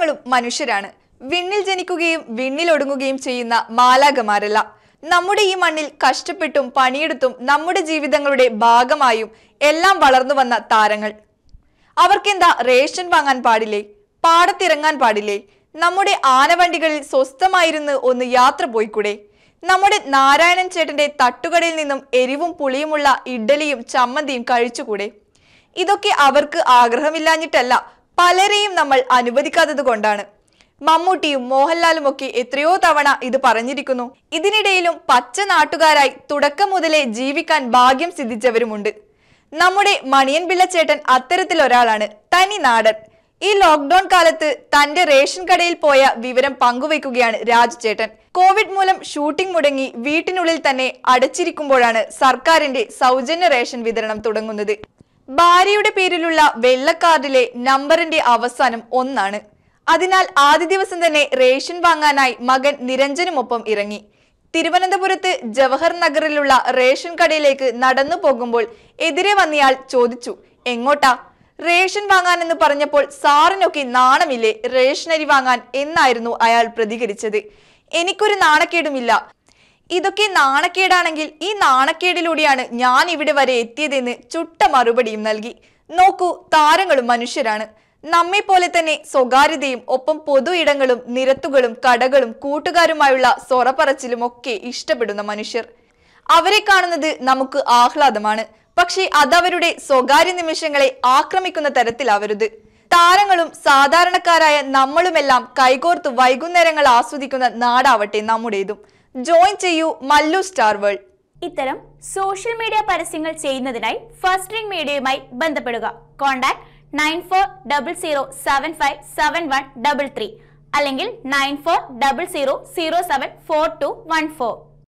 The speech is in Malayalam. മൃഗങ്ങളും മനുഷ്യരാണ്. വിണ്ണിൽ ജനിക്കുകയും വിണ്ണിൽ ഒടുങ്ങുകയും ചെയ്യുന്ന മാലാഖമാരല്ല. നമ്മുടെ ഈ മണ്ണിൽ കഷ്ടപ്പെട്ടും പണിയെടുത്തും നമ്മുടെ ജീവിതങ്ങളുടെ ഭാഗമായും എല്ലാം വളർന്നു വന്ന താരങ്ങൾ. അവർക്കെന്താ റേഷൻ വാങ്ങാൻ പാടില്ലേ? പാടത്തിറങ്ങാൻ പാടില്ലേ? നമ്മുടെ ആനവണ്ടികളിൽ സ്വസ്ഥമായിരുന്ന് ഒന്ന് യാത്ര പോയിക്കൂടെ? നമ്മുടെ നാരായണൻ ചേട്ടന്റെ തട്ടുകടയിൽ നിന്നും എരിവും പുളിയുമുള്ള ഇഡ്ഡലിയും ചമ്മന്തിയും കഴിച്ചുകൂടെ? ഇതൊക്കെ അവർക്ക് ആഗ്രഹമില്ലാഞ്ഞിട്ടല്ല, പലരെയും നമ്മൾ അനുവദിക്കാത്തത് കൊണ്ടാണ്. മമ്മൂട്ടിയും മോഹൻലാലും ഒക്കെ എത്രയോ തവണ ഇത് പറഞ്ഞിരിക്കുന്നു. ഇതിനിടയിലും പച്ച നാട്ടുകാരായി തുടക്കം മുതലേ ജീവിക്കാൻ ഭാഗ്യം സിദ്ധിച്ചവരുമുണ്ട്. നമ്മുടെ മണിയൻ പിള്ളച്ചേട്ടൻ അത്തരത്തിലൊരാളാണ്, തനി നാടൻ. ഈ ലോക്ക്ഡൌൺ കാലത്ത് തന്റെ റേഷൻ കടയിൽ പോയ വിവരം പങ്കുവെക്കുകയാണ് രാജുചേട്ടൻ. കോവിഡ് മൂലം ഷൂട്ടിംഗ് മുടങ്ങി വീട്ടിനുള്ളിൽ തന്നെ അടച്ചിരിക്കുമ്പോഴാണ് സർക്കാരിന്റെ സൗജന്യ റേഷൻ വിതരണം തുടങ്ങുന്നത്. ഭാര്യയുടെ പേരിലുള്ള വെള്ളക്കാർഡിലെ നമ്പറിന്റെ അവസാനം 1 ആണ്. അതിനാൽ ആദ്യ ദിവസം തന്നെ റേഷൻ വാങ്ങാനായി മകൻ നിരഞ്ജനുമൊപ്പം ഇറങ്ങി. തിരുവനന്തപുരത്ത് ജവഹർ നഗറിലുള്ള റേഷൻ കടയിലേക്ക് നടന്നു പോകുമ്പോൾ എതിരെ വന്നയാൾ ചോദിച്ചു, എങ്ങോട്ടാ? റേഷൻ വാങ്ങാനെന്ന് പറഞ്ഞപ്പോൾ സാറിനൊക്കെ നാണമില്ലേ റേഷനരി വാങ്ങാൻ എന്നായിരുന്നു അയാൾ പ്രതികരിച്ചത്. എനിക്കൊരു നാണക്കേടുമില്ല. ഇതൊക്കെ നാണക്കേടാണെങ്കിൽ ഈ നാണക്കേടിലൂടെയാണ് ഞാൻ ഇവിടെ വരെ എത്തിയതെന്ന് ചുട്ട മറുപടിയും നൽകി. നോക്കൂ, താരങ്ങളും മനുഷ്യരാണ്. നമ്മെ പോലെ തന്നെ സ്വകാര്യതയും ഒപ്പം പൊതു ഇടങ്ങളും നിരത്തുകളും കടകളും കൂട്ടുകാരുമായുള്ള സൊറപ്പറച്ചിലും ഒക്കെ ഇഷ്ടപ്പെടുന്ന മനുഷ്യർ. അവരെ കാണുന്നത് നമുക്ക് ആഹ്ലാദമാണ്. പക്ഷേ അതവരുടെ സ്വകാര്യ നിമിഷങ്ങളെ ആക്രമിക്കുന്ന തരത്തിലാവരുത്. താരങ്ങളും സാധാരണക്കാരായ നമ്മളുമെല്ലാം കൈകോർത്ത് വൈകുന്നേരങ്ങൾ ആസ്വദിക്കുന്ന നാടാവട്ടെ നമ്മുടേതും. ജോയിൻ ചെയ്യൂ മല്ലു സ്റ്റാർ വേൾഡ്. ഇത്തരം സോഷ്യൽ മീഡിയ പരസ്യങ്ങൾ ചെയ്യുന്നതിനായി ഫസ്റ്റ് റിംഗ് മീഡിയയുമായി ബന്ധപ്പെടുക. കോൺടാക്ട് 9400757133 അല്ലെങ്കിൽ 9400074214.